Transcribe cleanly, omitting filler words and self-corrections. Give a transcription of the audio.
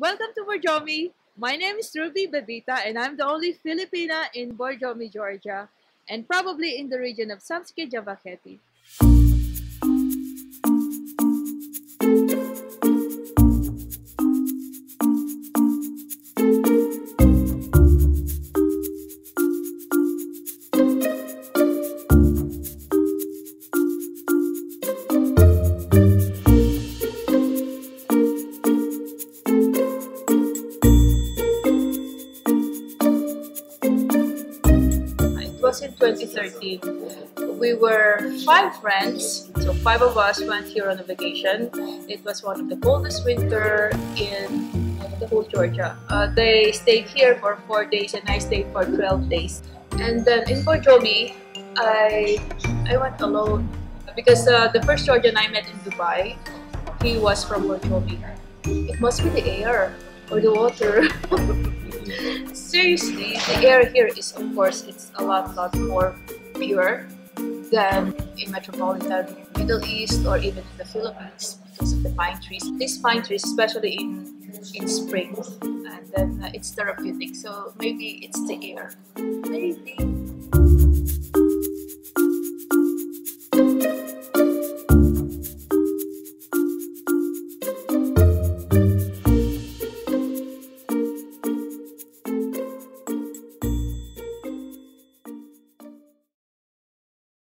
Welcome to Borjomi. My name is Ruby Bebita and I'm the only Filipina in Borjomi, Georgia and probably in the region of Samskhe-Javakheti. In 2013, we were 5 friends, so 5 of us went here on a vacation. It was one of the coldest winter in the whole Georgia. They stayed here for 4 days and I stayed for 12 days. And then in Borjomi, I went alone because the first Georgian I met in Dubai, he was from Borjomi. It must be the air or the water. Seriously, the air here is, of course, it's a lot more pure than in metropolitan Middle East or even in the Philippines because of the pine trees. These pine trees, especially in spring, and then it's therapeutic. So maybe it's the air. Maybe.